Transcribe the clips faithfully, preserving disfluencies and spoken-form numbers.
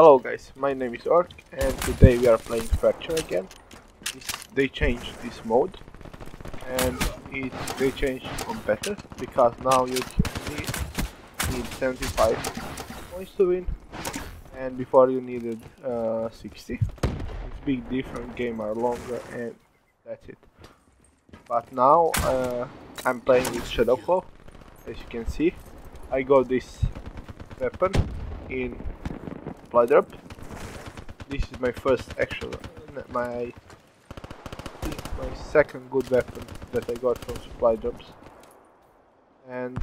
Hello guys, my name is Ork and today we are playing Fracture again. It's, they changed this mode and it, they changed competitive because now you need seventy-five points to win and before you needed uh, sixty. It's big different, games are longer and that's it. But now uh, I'm playing with ShadowClaw. As you can see, I got this weapon in Supply drop. This is my first actual, my my second good weapon that I got from Supply drops, and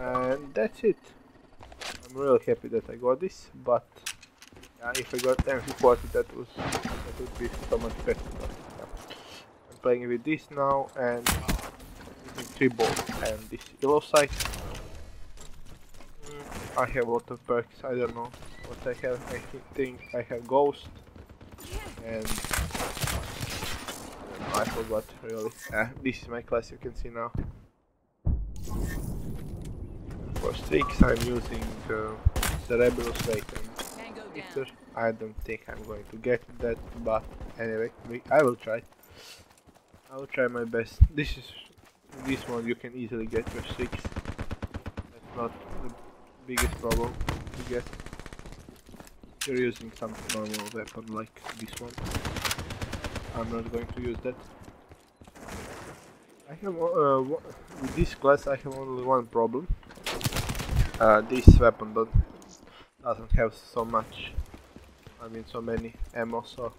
and that's it. I'm really happy that I got this, but yeah, if I got M P forty, that was that would be so much better. But, yeah. I'm playing with this now and using three balls and this yellow sight. I have a lot of perks, I don't know what I have. I think I have Ghost and I forgot really. Ah, this is my class, you can see now. For streaks I'm using uh, Cerebral Staten. I don't think I'm going to get that, but anyway, I will try. I will try my best. This is this one you can easily get your streaks. That's not the biggest problem to get. You're using some normal weapon like this one. I'm not going to use that. I have uh, with this class I have only one problem. Uh, this weapon don't, doesn't have so much. I mean so many ammo. So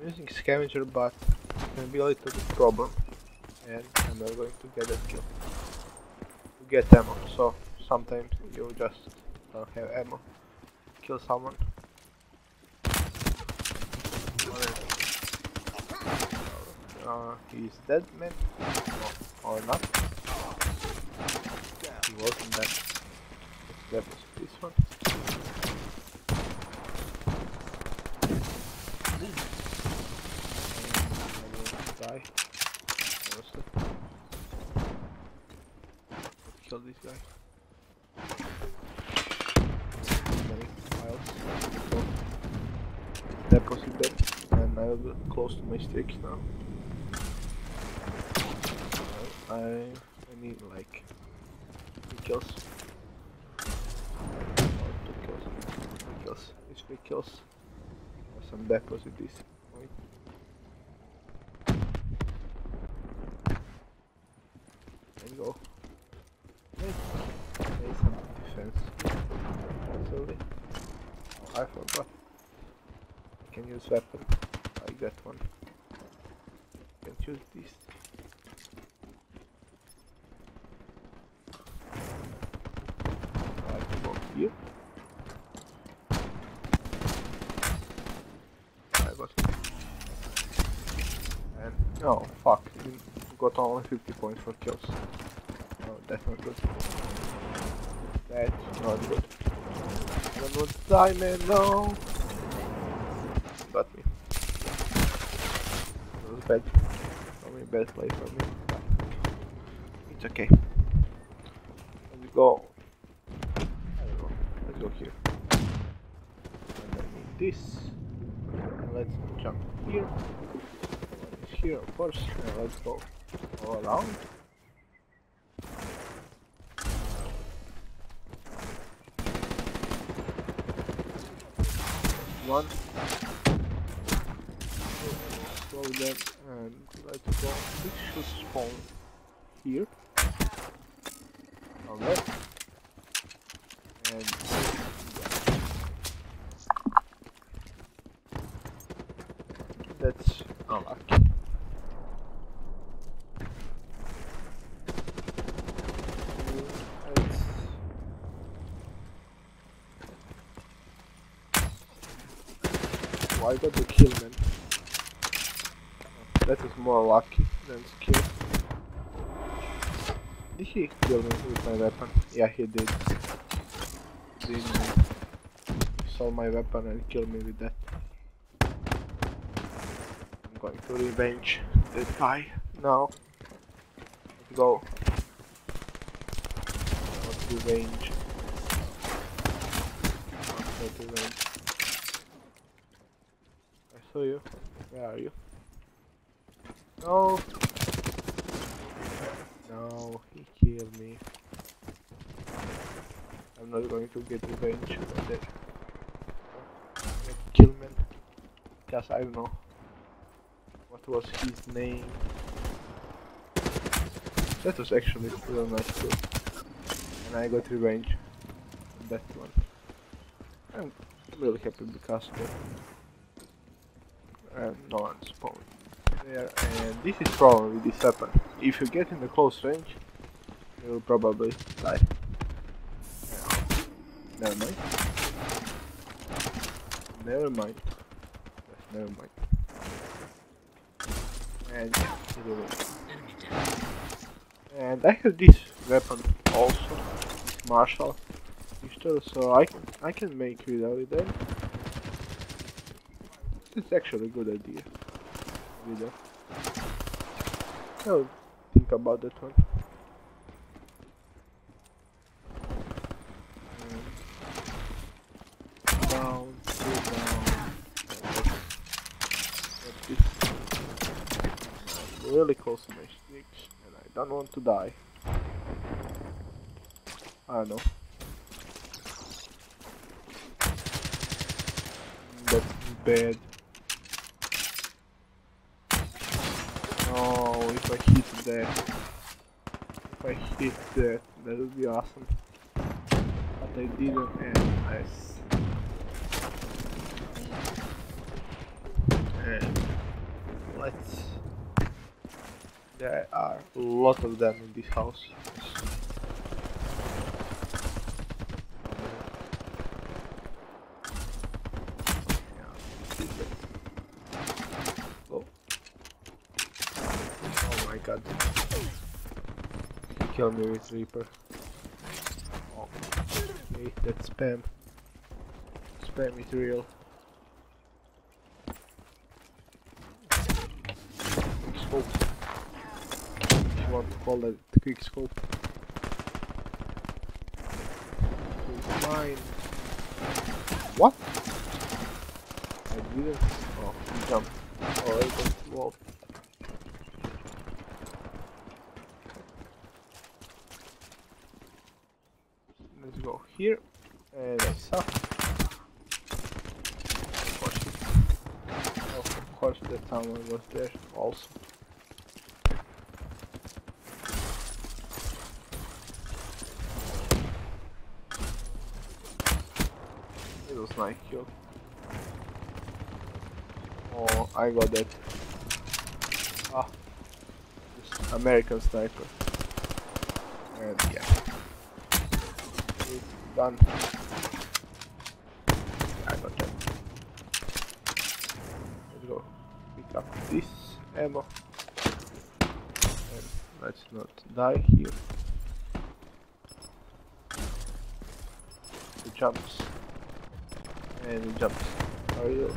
I'm using scavenger, but it can be a little bit problem, and I'm not going to get that kill. To get ammo, so. Sometimes you just don't have ammo, kill someone. Uh, he's dead, man, or, or not. He wasn't dead. That was this one. I will die. Let's kill this guy. Deposit that, and I will be close to my sticks now. I, I need like three kills. Or two kills. Three kills. It's three kills. Some deposit this point. There you go. There's some defense. Sorry. Oh, I forgot. I can use weapon like that one. I can choose this. I can go here. I got it. And oh fuck, you got only fifty points for kills. Oh, that's not good. That's not good. I don't want to die, man, no! Got me. It was bad. Probably bad play for me. But it's okay. Let's go. I don't know. Let's go here. And I need this. And let's jump here. It's here, of course. And let's go all around. One. Them and let's go. This should spawn here. Alright. And that's unlucky. Oh, I got the kill, man. That is more lucky than skill. Did he kill me with my weapon? Yeah, he did. He saw my weapon and killed me with that. I'm going to revenge that guy now. Let's go. Let's revenge. Okay, man. I saw you. Where are you? No! No, he killed me. I'm not going to get revenge on that. Kill man. Just I don't know. What was his name? That was actually real nice too. And I got revenge on that one. I'm really happy because uh, no one spawned there, and this is probably this weapon. If you get in the close range, you will probably die. Uh, never mind. Never mind. Yes, never mind. And it will win. And I have this weapon also, this Marshall. So I can, I can make without it then. It's actually a good idea. Video. I'll think about that one. And down, go down. Get this. I'm really close to my sticks and I don't want to die. I don't know. Bad. Oh, if I hit that, if I hit that, that would be awesome. But I didn't, and nice. And let's. There are a lot of them in this house. God. He killed me with Reaper. Oh, hate that spam. Spam is real. Quick scope. If you want to call that quick scope. It's mine. What? I didn't. Oh, he jumped. Oh, I got involved. Go here and that's up. Of course, oh, of course that someone was there also. It was my kill. Oh, I got that. Ah, this American sniper. And yeah. Done. I got that. Let's go pick up this ammo. And let's not die here. He jumps. And he jumps. Are you?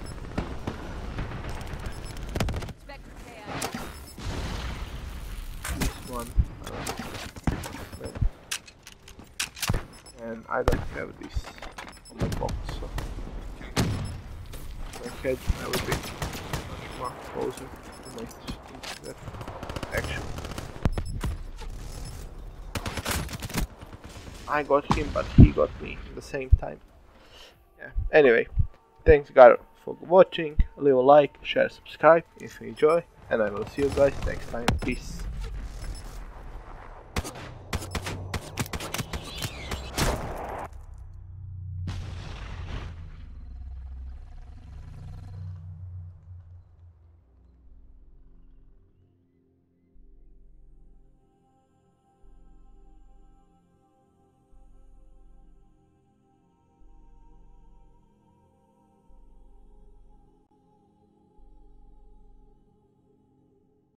This one. And I don't have this on my box, so my head will be much more closer to my stick than actually. I got him, but he got me at the same time. Yeah. Anyway, thanks guys for watching. Leave a like, share, subscribe if you enjoy, and I will see you guys next time. Peace.